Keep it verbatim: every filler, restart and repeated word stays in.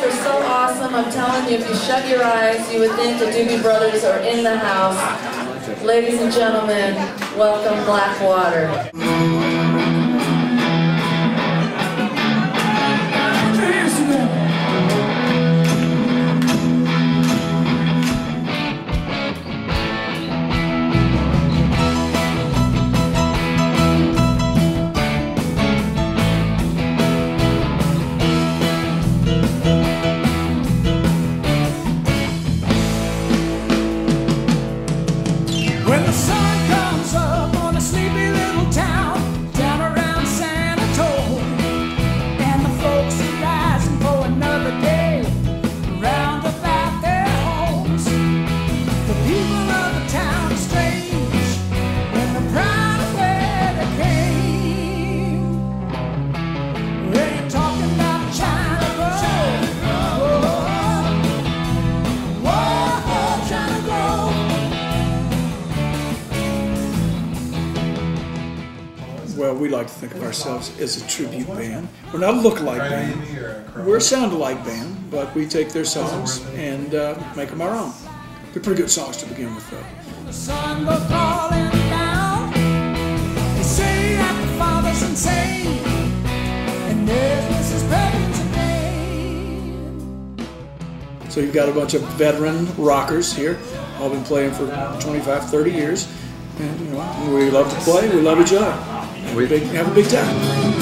guys are so awesome. I'm telling you, if you shut your eyes, you would think the Doobie Brothers are in the house. Ladies and gentlemen, welcome Black Water. Well, we like to think of ourselves as a tribute band. We're not a look-alike band. We're a sound-alike band, but we take their songs and uh, make them our own. They're pretty good songs to begin with, though. The sun was falling down. They say that the father's insane, and this is better today. So you've got a bunch of veteran rockers here, all been playing for twenty-five, thirty years, and you know, we love to play. We love each other. We have a big time.